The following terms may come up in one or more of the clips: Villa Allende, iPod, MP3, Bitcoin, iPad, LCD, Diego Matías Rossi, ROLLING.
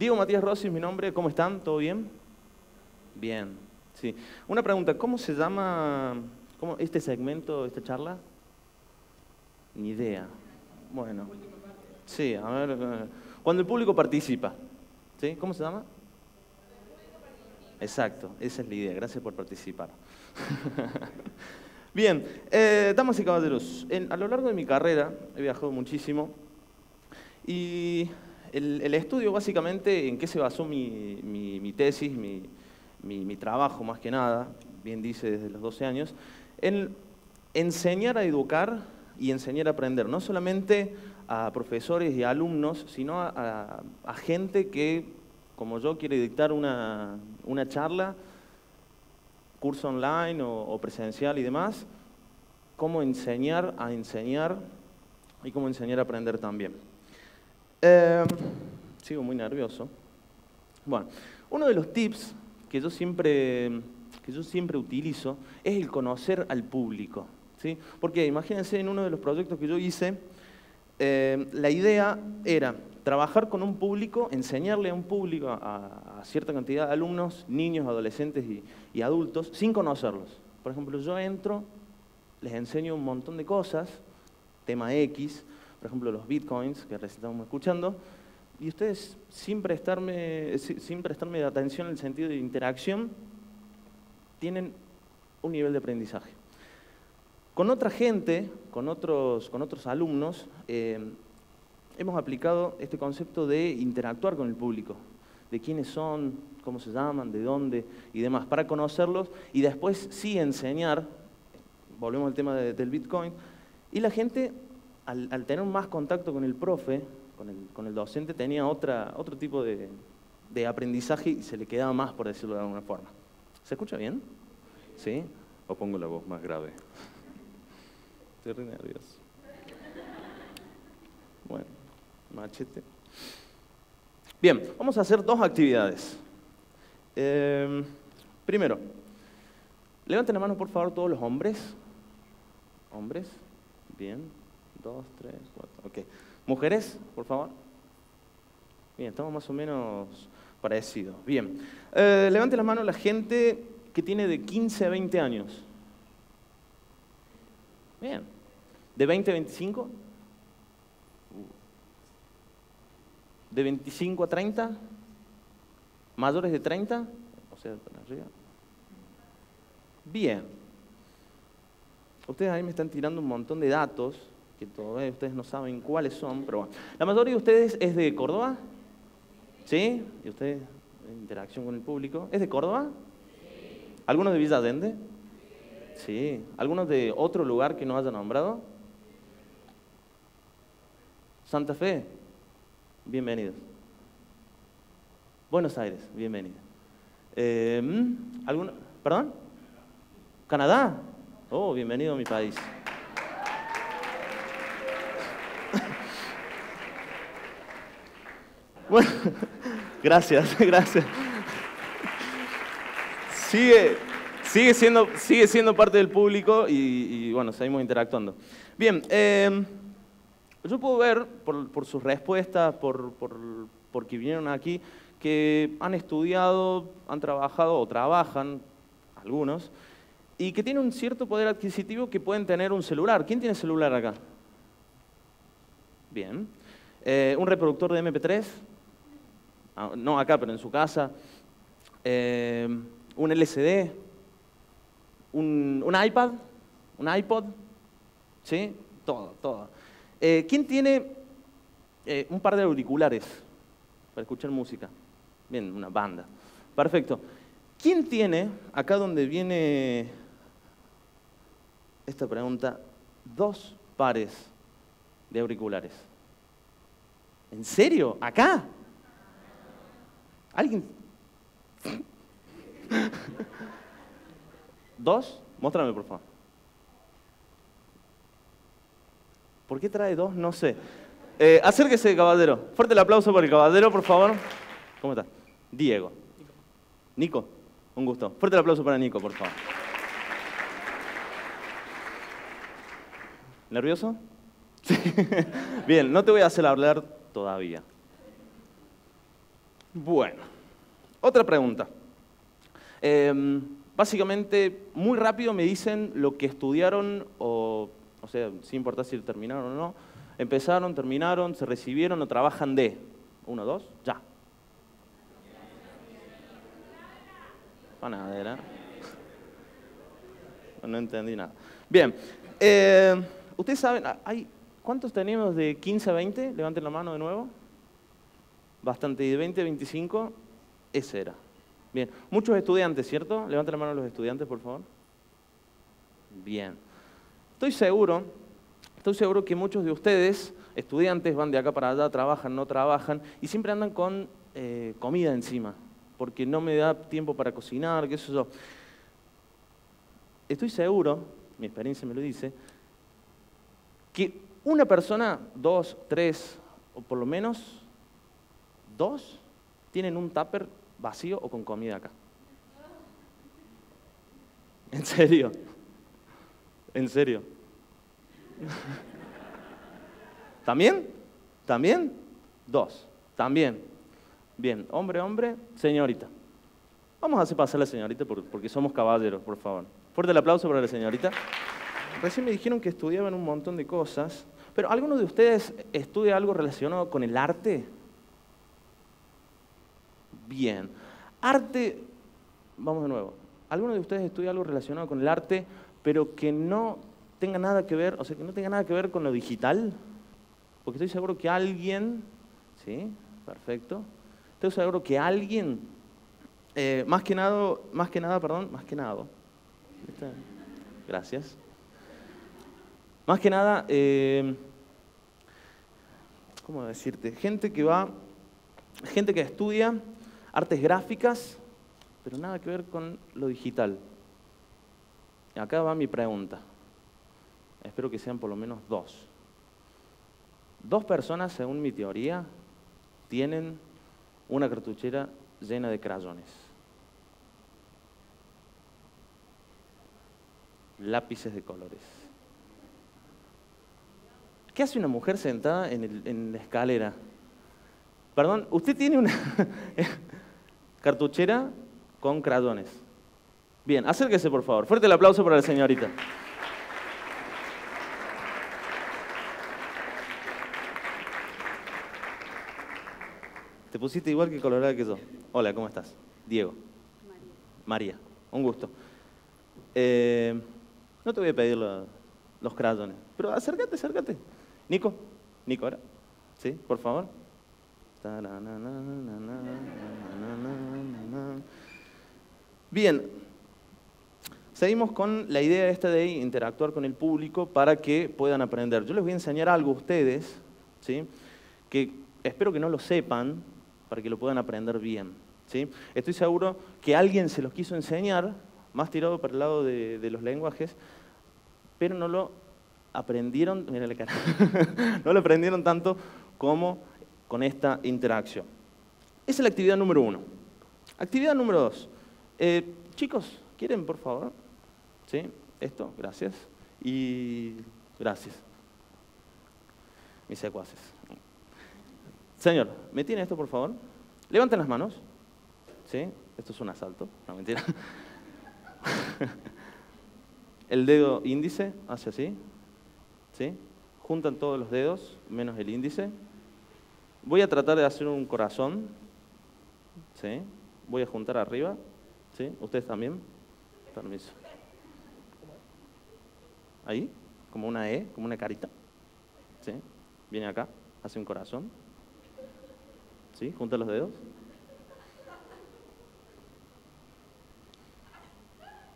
Diego Matías Rossi es mi nombre, ¿cómo están? ¿Todo bien? Bien, sí. Una pregunta, ¿cómo se llama este segmento, esta charla? Ni idea. Bueno, sí, a ver, cuando el público participa, ¿sí? ¿Cómo se llama? Exacto, esa es la idea, gracias por participar. Bien, damas y caballeros, a lo largo de mi carrera he viajado muchísimo y el estudio básicamente en qué se basó mi tesis, mi trabajo más que nada, bien dice desde los 12 años, en enseñar a educar y enseñar a aprender, no solamente a profesores y a alumnos, sino a gente que, como yo, quiere dictar una charla, curso online o presencial y demás, cómo enseñar a enseñar y cómo enseñar a aprender también. Sigo muy nervioso. Bueno, uno de los tips que yo siempre utilizo es el conocer al público, ¿sí? Porque imagínense, en uno de los proyectos que yo hice, la idea era trabajar con un público, enseñarle a un público, a cierta cantidad de alumnos, niños, adolescentes y adultos, sin conocerlos. Por ejemplo, yo entro, les enseño un montón de cosas, tema X, por ejemplo, los bitcoins, que recién estábamos escuchando, y ustedes, sin prestarme de atención en el sentido de interacción, tienen un nivel de aprendizaje. Con otra gente, con otros alumnos, hemos aplicado este concepto de interactuar con el público, de quiénes son, cómo se llaman, de dónde y demás, para conocerlos y después sí enseñar, volvemos al tema del Bitcoin, y la gente, al tener más contacto con el profe, con el docente, tenía otro tipo de aprendizaje y se le quedaba más, por decirlo de alguna forma. ¿Se escucha bien? ¿Sí? O pongo la voz más grave. Estoy re nervioso. Bueno, machete. Bien, vamos a hacer dos actividades. Primero, levanten la mano por favor todos los hombres. Hombres, bien. 2, 3, 4, ok. Mujeres, por favor. Bien, estamos más o menos parecidos. Bien, levanten la mano la gente que tiene de 15 a 20 años. Bien. ¿De 20 a 25? ¿De 25 a 30? ¿Mayores de 30? O sea, para arriba. Bien. Ustedes ahí me están tirando un montón de datos que todavía ustedes no saben cuáles son, pero bueno. La mayoría de ustedes es de Córdoba. ¿Sí? ¿Y ustedes en interacción con el público? ¿Es de Córdoba? Sí. ¿Algunos de Villa Allende? Sí. ¿Algunos de otro lugar que no haya nombrado? Santa Fe, bienvenidos. Buenos Aires, bienvenidos. ¿Perdón? ¿Canadá? Oh, bienvenido a mi país. Bueno, gracias, gracias. Sigue siendo parte del público y bueno, seguimos interactuando. Bien, yo puedo ver por sus respuestas, por que vinieron aquí, que han estudiado, han trabajado o trabajan, algunos, y que tienen un cierto poder adquisitivo que pueden tener un celular. ¿Quién tiene celular acá? Bien. ¿Un reproductor de MP3? Ah, no acá, pero en su casa. ¿Un LCD? ¿Un iPad? ¿Un iPod? ¿Sí? Todo, todo. ¿Quién tiene un par de auriculares para escuchar música? Bien, una banda. Perfecto. ¿Quién tiene, acá donde viene esta pregunta, 2 pares de auriculares? ¿En serio? ¿Acá? ¿Alguien? ¿2? Muéstrame, por favor. ¿Por qué trae 2? No sé. Acérquese, caballero. Fuerte el aplauso para el caballero, por favor. ¿Cómo está? Diego. Nico. Un gusto. Fuerte el aplauso para Nico, por favor. ¿Nervioso? Sí. Bien, no te voy a hacer hablar todavía. Bueno, otra pregunta. Básicamente, muy rápido me dicen lo que estudiaron, o sea, sin importar si terminaron o no, empezaron, terminaron, se recibieron o trabajan de. Uno, dos, ya. Panadera. No entendí nada. Bien. Ustedes saben, ¿cuántos tenemos de 15 a 20? Levanten la mano de nuevo. Bastante, de 20 a 25, ese era. Bien. Muchos estudiantes, ¿cierto? Levanten la mano los estudiantes, por favor. Bien. Estoy seguro que muchos de ustedes, estudiantes, van de acá para allá, trabajan, no trabajan, y siempre andan con comida encima, porque no me da tiempo para cocinar, qué sé yo. Estoy seguro, mi experiencia me lo dice, que una persona, dos, tres, o por lo menos dos, tienen un tupper vacío o con comida acá. ¿En serio? ¿En serio? ¿También? ¿También? Dos. También. Bien, hombre, hombre, señorita. Vamos a hacer pasar a la señorita porque somos caballeros, por favor. Fuerte el aplauso para la señorita. Recién me dijeron que estudiaban un montón de cosas, pero ¿alguno de ustedes estudia algo relacionado con el arte? Bien. Arte, vamos de nuevo. ¿Alguno de ustedes estudia algo relacionado con el arte, pero que no tenga nada que ver, o sea, que no tenga nada que ver con lo digital? Porque estoy seguro que alguien, sí, perfecto. Estoy seguro que alguien, más que nada, gracias. Más que nada, ¿cómo decirte? Gente que estudia artes gráficas, pero nada que ver con lo digital. Acá va mi pregunta. Espero que sean por lo menos dos. Dos personas, según mi teoría, tienen una cartuchera llena de crayones, lápices de colores. ¿Qué hace una mujer sentada en la escalera? Perdón, usted tiene una cartuchera con crayones. Bien, acérquese por favor. Fuerte el aplauso para la señorita. Te pusiste igual que colorada que yo. Hola, ¿cómo estás? Diego. María. María, un gusto. No te voy a pedir los crayones, pero acércate, acércate. Nico, Nico, ahora. ¿Sí? Por favor. Bien. Seguimos con la idea esta de interactuar con el público para que puedan aprender. Yo les voy a enseñar algo a ustedes, ¿sí? Que espero que no lo sepan, para que lo puedan aprender bien, ¿sí? Estoy seguro que alguien se los quiso enseñar, más tirado para el lado de los lenguajes, pero no lo aprendieron, mira la cara, no lo aprendieron tanto como con esta interacción. Esa es la actividad número 1. Actividad número 2. Chicos, ¿quieren, por favor? ¿Sí? Esto, gracias. Y gracias. Mis secuaces. Señor, ¿me tiene esto, por favor? Levanten las manos. ¿Sí? Esto es un asalto, no, mentira. El dedo índice hace así. ¿Sí? Juntan todos los dedos, menos el índice. Voy a tratar de hacer un corazón. ¿Sí? Voy a juntar arriba. ¿Sí? ¿Ustedes también? Permiso. Ahí, como una E, como una carita. ¿Sí? Viene acá, hace un corazón. ¿Sí? Junta los dedos.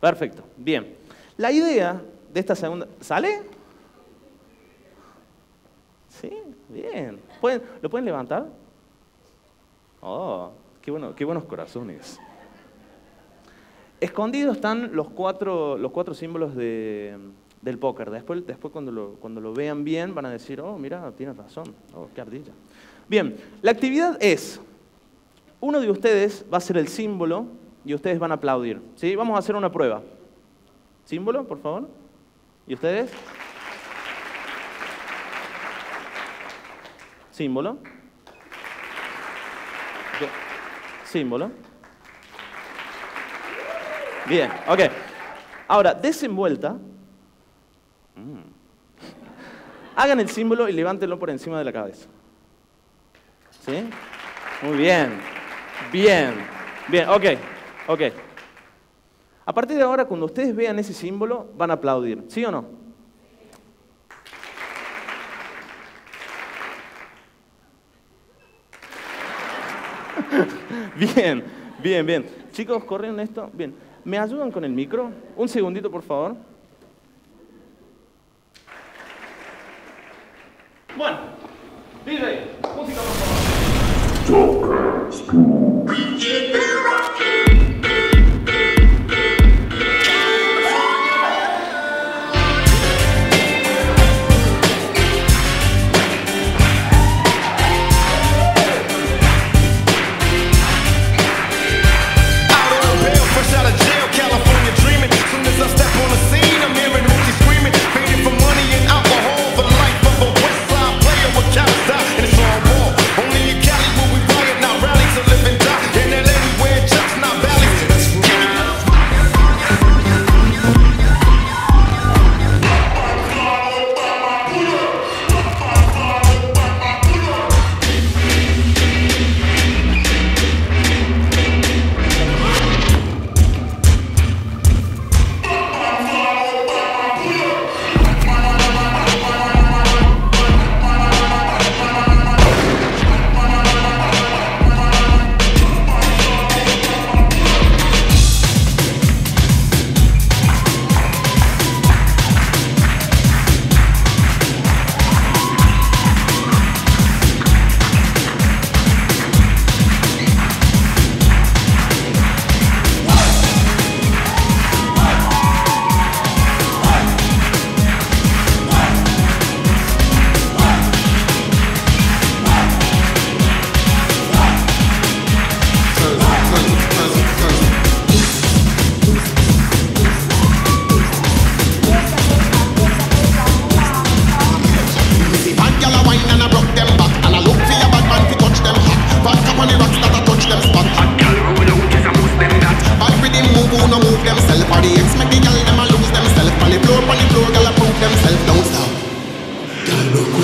Perfecto. Bien. La idea de esta segunda... ¿Sale? Sí, bien. ¿Lo pueden levantar? Oh, qué buenos corazones. Escondidos están los cuatro símbolos del póker. Después cuando lo vean bien van a decir, oh, mira, tienes razón. Oh, qué ardilla. Bien, la actividad es, uno de ustedes va a ser el símbolo y ustedes van a aplaudir, ¿sí? Vamos a hacer una prueba. Símbolo, por favor. ¿Y ustedes? Símbolo. símbolo. Bien, ok. Ahora, desenvuelta. Hagan el símbolo y levántenlo por encima de la cabeza. ¿Sí? Muy bien. Bien. Bien, ok. Ok. A partir de ahora, cuando ustedes vean ese símbolo, van a aplaudir. ¿Sí o no? Bien, bien, bien. Chicos, corren esto. Bien. ¿Me ayudan con el micro? Un segundito, por favor. Bueno, DJ, música, por favor. Look.